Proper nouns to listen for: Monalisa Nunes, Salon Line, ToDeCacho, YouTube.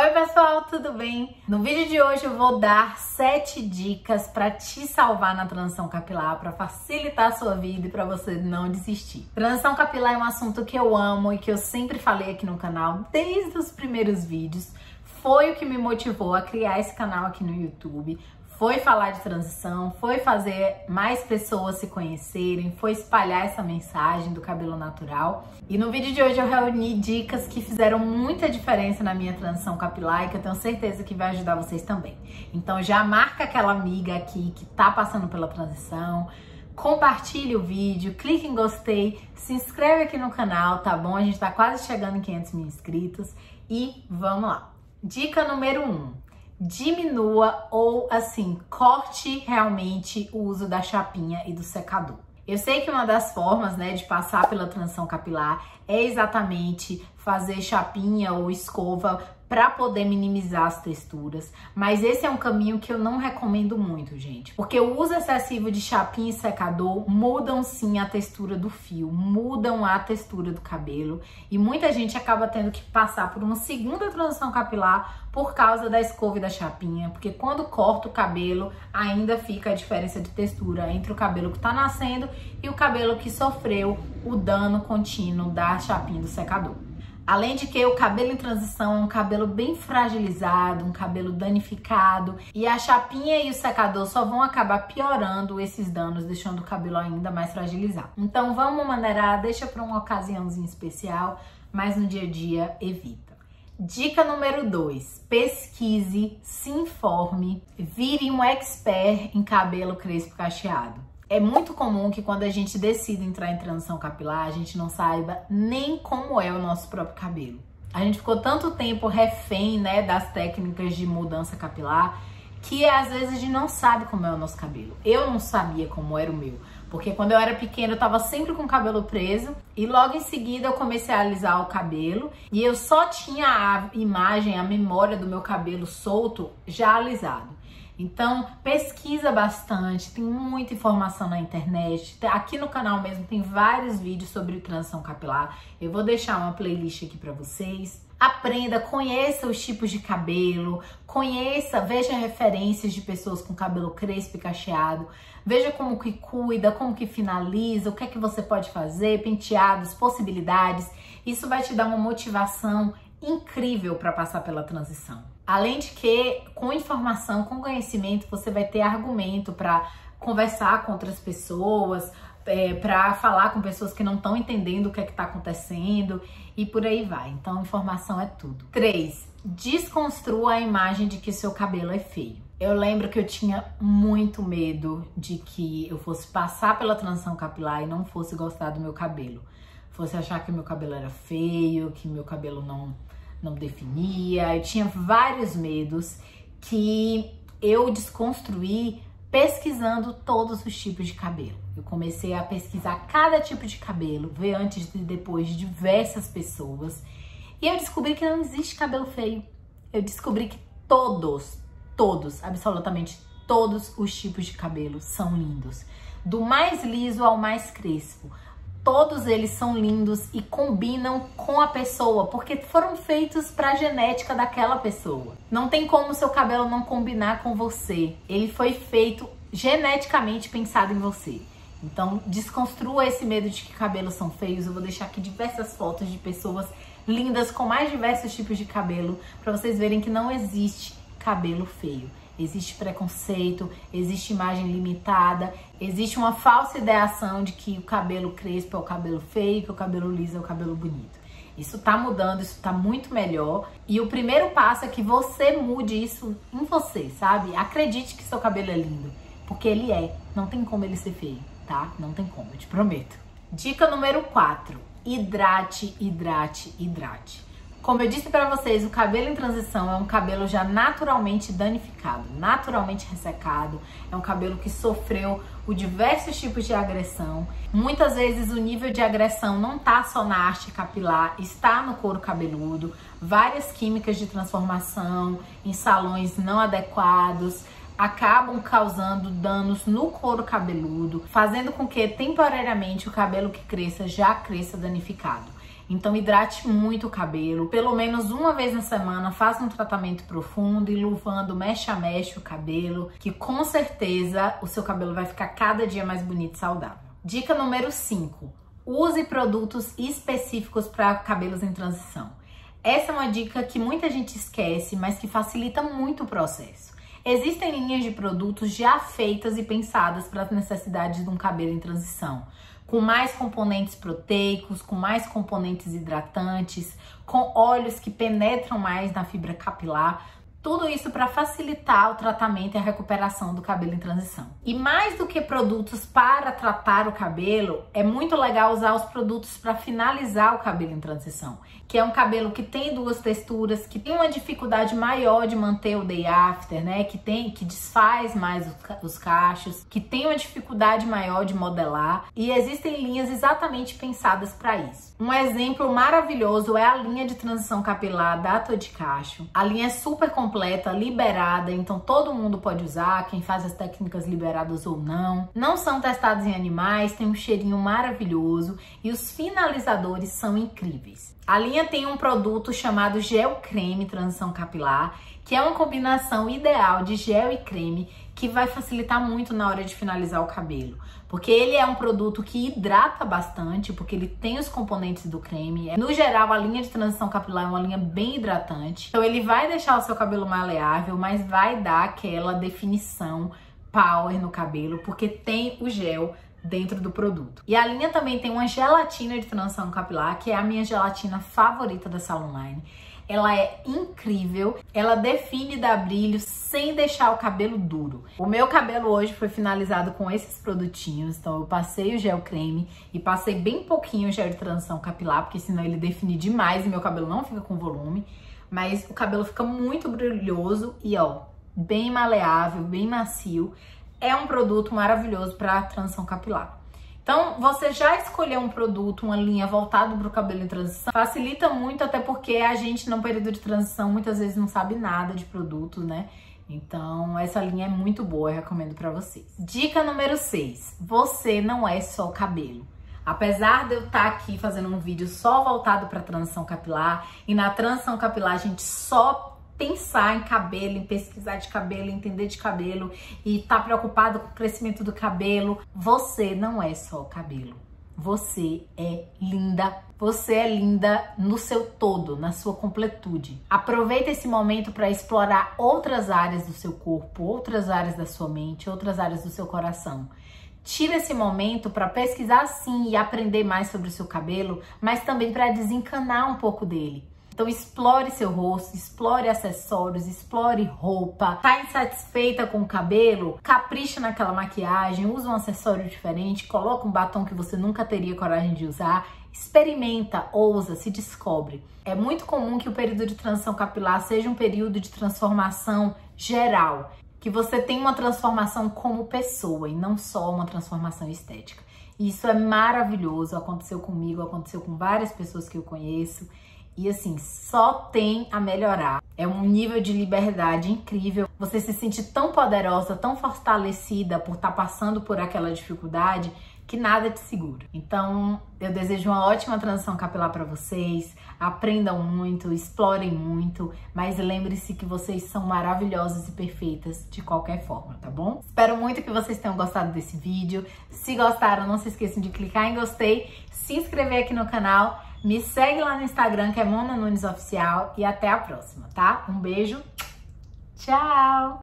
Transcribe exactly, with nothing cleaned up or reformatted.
Oi pessoal, tudo bem? No vídeo de hoje eu vou dar sete dicas para te salvar na transição capilar, para facilitar a sua vida e para você não desistir. Transição capilar é um assunto que eu amo e que eu sempre falei aqui no canal desde os primeiros vídeos. Foi o que me motivou a criar esse canal aqui no YouTube. Foi falar de transição, foi fazer mais pessoas se conhecerem, foi espalhar essa mensagem do cabelo natural. E no vídeo de hoje eu reuni dicas que fizeram muita diferença na minha transição capilar e que eu tenho certeza que vai ajudar vocês também. Então já marca aquela amiga aqui que tá passando pela transição, compartilhe o vídeo, clique em gostei, se inscreve aqui no canal, tá bom? A gente tá quase chegando em quinhentos mil inscritos e vamos lá. Dica número um. Diminua ou assim, corte realmente o uso da chapinha e do secador. Eu sei que uma das formas, né, de passar pela transição capilar é exatamente fazer chapinha ou escova para poder minimizar as texturas, mas esse é um caminho que eu não recomendo muito, gente, porque o uso excessivo de chapinha e secador mudam sim a textura do fio, mudam a textura do cabelo e muita gente acaba tendo que passar por uma segunda transição capilar por causa da escova e da chapinha, porque quando corta o cabelo ainda fica a diferença de textura entre o cabelo que tá nascendo e o cabelo que sofreu o dano contínuo da chapinha e do secador. Além de que o cabelo em transição é um cabelo bem fragilizado, um cabelo danificado, e a chapinha e o secador só vão acabar piorando esses danos, deixando o cabelo ainda mais fragilizado. Então vamos maneirar, deixa para uma ocasiãozinha especial, mas no dia a dia evita. Dica número dois, pesquise, se informe, vire um expert em cabelo crespo cacheado. É muito comum que quando a gente decide entrar em transição capilar, a gente não saiba nem como é o nosso próprio cabelo. A gente ficou tanto tempo refém, né, das técnicas de mudança capilar, que às vezes a gente não sabe como é o nosso cabelo. Eu não sabia como era o meu, porque quando eu era pequena eu tava sempre com o cabelo preso e logo em seguida eu comecei a alisar o cabelo e eu só tinha a imagem, a memória do meu cabelo solto já alisado. Então, pesquisa bastante, tem muita informação na internet. Aqui no canal mesmo tem vários vídeos sobre transição capilar. Eu vou deixar uma playlist aqui para vocês. Aprenda, conheça os tipos de cabelo, conheça, veja referências de pessoas com cabelo crespo e cacheado. Veja como que cuida, como que finaliza, o que é que você pode fazer, penteados, possibilidades. Isso vai te dar uma motivação incrível para passar pela transição. Além de que, com informação, com conhecimento, você vai ter argumento para conversar com outras pessoas, é, para falar com pessoas que não estão entendendo o que é que está acontecendo e por aí vai. Então, informação é tudo. três. Desconstrua a imagem de que seu cabelo é feio. Eu lembro que eu tinha muito medo de que eu fosse passar pela transição capilar e não fosse gostar do meu cabelo. Fosse achar que meu cabelo era feio, que meu cabelo não... não definia, eu tinha vários medos que eu desconstruí pesquisando todos os tipos de cabelo. Eu comecei a pesquisar cada tipo de cabelo, ver antes e depois de diversas pessoas e eu descobri que não existe cabelo feio. Eu descobri que todos, todos, absolutamente todos os tipos de cabelo são lindos. Do mais liso ao mais crespo. Todos eles são lindos e combinam com a pessoa, porque foram feitos para a genética daquela pessoa. Não tem como o seu cabelo não combinar com você. Ele foi feito geneticamente pensado em você. Então, desconstrua esse medo de que cabelos são feios. Eu vou deixar aqui diversas fotos de pessoas lindas com mais diversos tipos de cabelo, para vocês verem que não existe cabelo feio. Existe preconceito, existe imagem limitada, existe uma falsa ideação de que o cabelo crespo é o cabelo feio, que o cabelo liso é o cabelo bonito. Isso tá mudando, isso tá muito melhor. E o primeiro passo é que você mude isso em você, sabe? Acredite que seu cabelo é lindo, porque ele é. Não tem como ele ser feio, tá? Não tem como, eu te prometo. Dica número quatro. Hidrate, hidrate, hidrate. Como eu disse para vocês, o cabelo em transição é um cabelo já naturalmente danificado, naturalmente ressecado. É um cabelo que sofreu os diversos tipos de agressão. Muitas vezes o nível de agressão não tá só na haste capilar, está no couro cabeludo. Várias químicas de transformação em salões não adequados acabam causando danos no couro cabeludo, fazendo com que temporariamente o cabelo que cresça já cresça danificado. Então hidrate muito o cabelo, pelo menos uma vez na semana faça um tratamento profundo, enluvando mecha a mecha o cabelo, que com certeza o seu cabelo vai ficar cada dia mais bonito e saudável. Dica número cinco, use produtos específicos para cabelos em transição. Essa é uma dica que muita gente esquece, mas que facilita muito o processo. Existem linhas de produtos já feitas e pensadas para as necessidades de um cabelo em transição, com mais componentes proteicos, com mais componentes hidratantes, com óleos que penetram mais na fibra capilar, tudo isso para facilitar o tratamento e a recuperação do cabelo em transição. E mais do que produtos para tratar o cabelo, é muito legal usar os produtos para finalizar o cabelo em transição, que é um cabelo que tem duas texturas, que tem uma dificuldade maior de manter o day after, né? Que tem, que desfaz mais os cachos, que tem uma dificuldade maior de modelar, e existem linhas exatamente pensadas para isso. Um exemplo maravilhoso é a linha de transição capilar da ToDeCacho. A linha é super completa, liberada, então todo mundo pode usar, quem faz as técnicas liberadas ou não. Não são testados em animais, tem um cheirinho maravilhoso e os finalizadores são incríveis. A linha tem um produto chamado Gel Creme Transição Capilar, que é uma combinação ideal de gel e creme que vai facilitar muito na hora de finalizar o cabelo, porque ele é um produto que hidrata bastante, porque ele tem os componentes do creme. No geral, a linha de transição capilar é uma linha bem hidratante, então ele vai deixar o seu cabelo maleável, mas vai dar aquela definição power no cabelo, porque tem o gel dentro do produto. E a linha também tem uma gelatina de transição capilar, que é a minha gelatina favorita da Salon Line. Ela é incrível, ela define e dá brilho sem deixar o cabelo duro. O meu cabelo hoje foi finalizado com esses produtinhos, então eu passei o gel creme e passei bem pouquinho o gel de transição capilar, porque senão ele define demais e meu cabelo não fica com volume, mas o cabelo fica muito brilhoso e ó, bem maleável, bem macio. É um produto maravilhoso para transição capilar. Então, você já escolheu um produto, uma linha voltada para o cabelo em transição, facilita muito, até porque a gente, num período de transição, muitas vezes não sabe nada de produto, né? Então, essa linha é muito boa, eu recomendo para vocês. Dica número seis, você não é só cabelo. Apesar de eu estar aqui fazendo um vídeo só voltado para transição capilar, e na transição capilar a gente só pensar em cabelo, em pesquisar de cabelo, entender de cabelo e tá preocupado com o crescimento do cabelo. Você não é só cabelo. Você é linda. Você é linda no seu todo, na sua completude. Aproveita esse momento para explorar outras áreas do seu corpo, outras áreas da sua mente, outras áreas do seu coração. Tira esse momento para pesquisar sim e aprender mais sobre o seu cabelo, mas também para desencanar um pouco dele. Então explore seu rosto, explore acessórios, explore roupa. Tá insatisfeita com o cabelo? Capricha naquela maquiagem, usa um acessório diferente, coloca um batom que você nunca teria coragem de usar. Experimenta, ousa, se descobre. É muito comum que o período de transição capilar seja um período de transformação geral, que você tem uma transformação como pessoa e não só uma transformação estética. Isso é maravilhoso, aconteceu comigo, aconteceu com várias pessoas que eu conheço. E assim, só tem a melhorar. É um nível de liberdade incrível. Você se sente tão poderosa, tão fortalecida por estar passando por aquela dificuldade que nada te segura. Então, eu desejo uma ótima transição capilar para vocês. Aprendam muito, explorem muito, mas lembre-se que vocês são maravilhosas e perfeitas de qualquer forma, tá bom? Espero muito que vocês tenham gostado desse vídeo. Se gostaram, não se esqueçam de clicar em gostei, se inscrever aqui no canal. Me segue lá no Instagram, que é Mona Nunes Oficial, e até a próxima, tá? Um beijo, tchau!